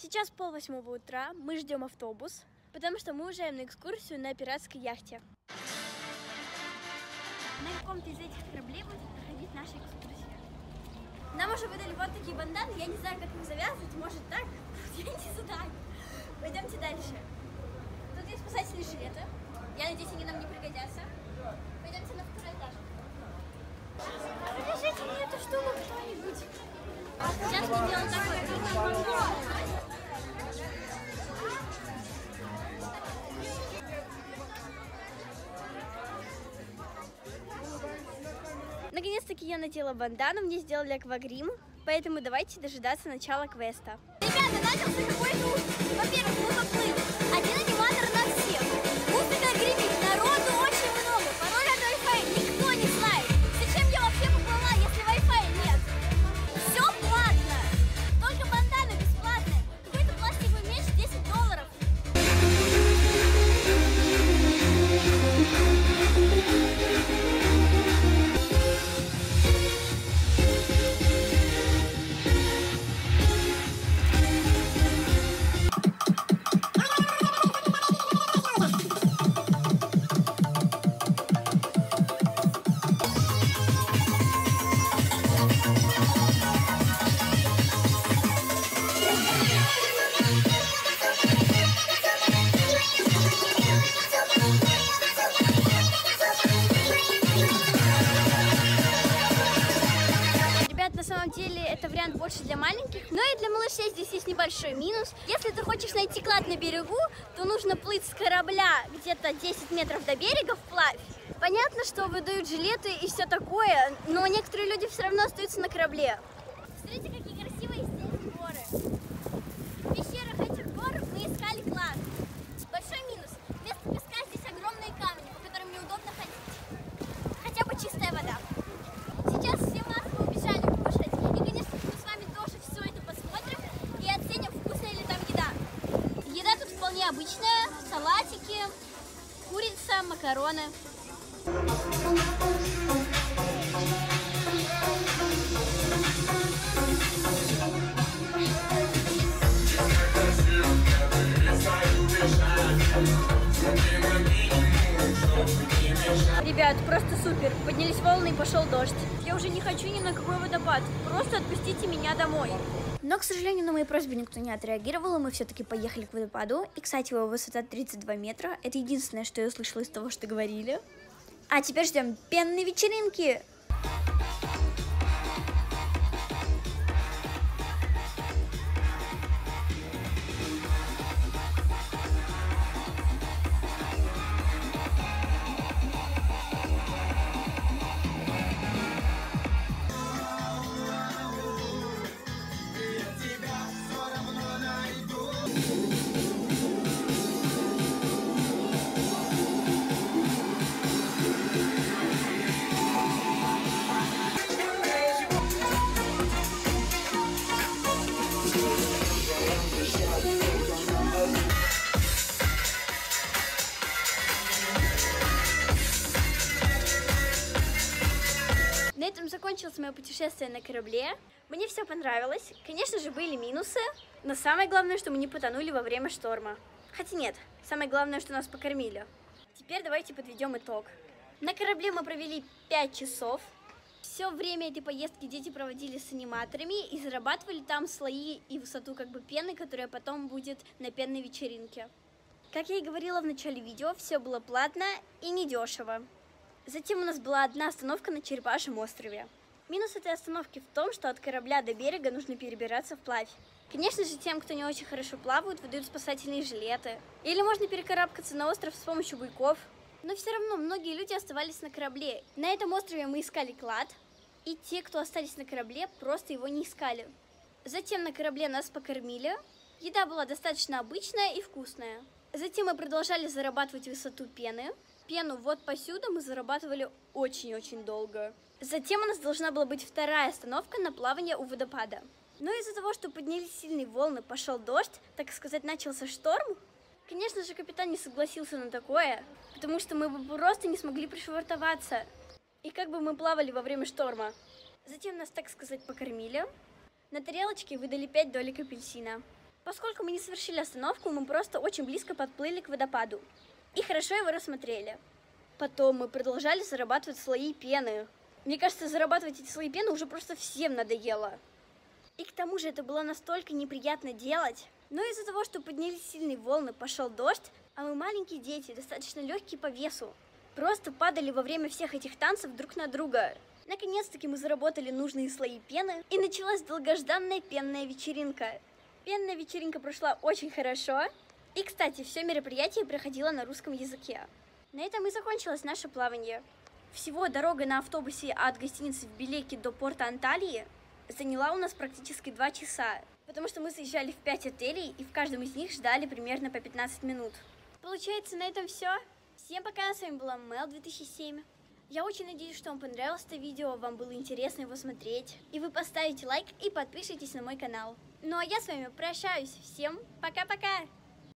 Сейчас 7:30 утра, мы ждем автобус, потому что мы уезжаем на экскурсию на пиратской яхте. На каком-то из этих кораблей будет проходить наша экскурсия. Нам уже выдали вот такие банданы, я не знаю, как их завязывать, может так, я не знаю. Пойдемте дальше. Тут есть спасательные жилеты, я надеюсь, они нам не пригодятся. Пойдемте на второй этаж. Покажите мне эту штуку кто-нибудь. Сейчас мы делаем такое. Наконец-таки я надела бандану, мне сделали аквагрим, поэтому давайте дожидаться начала квеста. Ребята, начался какой-то ужас. Во-первых, мы поплыли. Один аниматор на всех. Музыка гремит, народу очень много. Пароль от Wi-Fi никто не знает. Зачем я вообще поплыла, если Wi-Fi нет? Все платно. Только бандана бесплатная. Какой-то пластиковый меч $10. Больше для маленьких, но и для малышей здесь есть небольшой минус. Если ты хочешь найти клад на берегу, то нужно плыть с корабля где-то 10 метров до берега вплавь. Понятно, что выдают жилеты и все такое, но некоторые люди все равно остаются на корабле. Смотрите, какие красивые здесь горы. В пещерах этих гор мы искали клад. Большой минус. Вместо песка здесь огромные камни, по которым неудобно ходить. Хотя бы чистая вода. Сейчас все массово убежали. Обычная, салатики, курица, макароны. Ребят, просто супер. Поднялись волны и пошел дождь. Я уже не хочу ни на какой водопад. Просто отпустите меня домой. Но, к сожалению, на мои просьбы никто не отреагировал, и мы все-таки поехали к водопаду. И, кстати, его высота 32 метра. Это единственное, что я услышала из того, что говорили. А теперь ждем пенной вечеринки! На этом закончилось мое путешествие на корабле. Мне все понравилось. Конечно же, были минусы. Но самое главное, что мы не потонули во время шторма. Хотя нет, самое главное, что нас покормили. Теперь давайте подведем итог. На корабле мы провели 5 часов. Все время этой поездки дети проводили с аниматорами и зарабатывали там слои и высоту как бы пены, которая потом будет на пенной вечеринке. Как я и говорила в начале видео, все было платно и недешево. Затем у нас была одна остановка на Черепашьем острове. Минус этой остановки в том, что от корабля до берега нужно перебираться вплавь. Конечно же, тем, кто не очень хорошо плавают, выдают спасательные жилеты. Или можно перекарабкаться на остров с помощью буйков. Но все равно многие люди оставались на корабле. На этом острове мы искали клад, и те, кто остались на корабле, просто его не искали. Затем на корабле нас покормили. Еда была достаточно обычная и вкусная. Затем мы продолжали зарабатывать высоту пены. Пену вот посюда мы зарабатывали очень-очень долго. Затем у нас должна была быть вторая остановка на плавание у водопада. Но из-за того, что поднялись сильные волны, пошел дождь, так сказать, начался шторм, конечно же, капитан не согласился на такое, потому что мы бы просто не смогли пришвартоваться. И как бы мы плавали во время шторма. Затем нас, так сказать, покормили. На тарелочке выдали 5 долек апельсина. Поскольку мы не совершили остановку, мы просто очень близко подплыли к водопаду и хорошо его рассмотрели. Потом мы продолжали зарабатывать слои пены. Мне кажется, зарабатывать эти слои пены уже просто всем надоело. И к тому же это было настолько неприятно делать. Но из-за того, что поднялись сильные волны, пошел дождь, а мы маленькие дети, достаточно легкие по весу, просто падали во время всех этих танцев друг на друга. Наконец-таки мы заработали нужные слои пены, и началась долгожданная пенная вечеринка. Пенная вечеринка прошла очень хорошо. И, кстати, все мероприятие проходило на русском языке. На этом и закончилось наше плавание. Всего дорога на автобусе от гостиницы в Белеке до порта Анталии заняла у нас практически 2 часа, потому что мы заезжали в 5 отелей и в каждом из них ждали примерно по 15 минут. Получается, на этом все. Всем пока, с вами была Мэл 2007. Я очень надеюсь, что вам понравилось это видео, вам было интересно его смотреть, и вы поставите лайк и подпишитесь на мой канал. Ну а я с вами прощаюсь, всем пока-пока!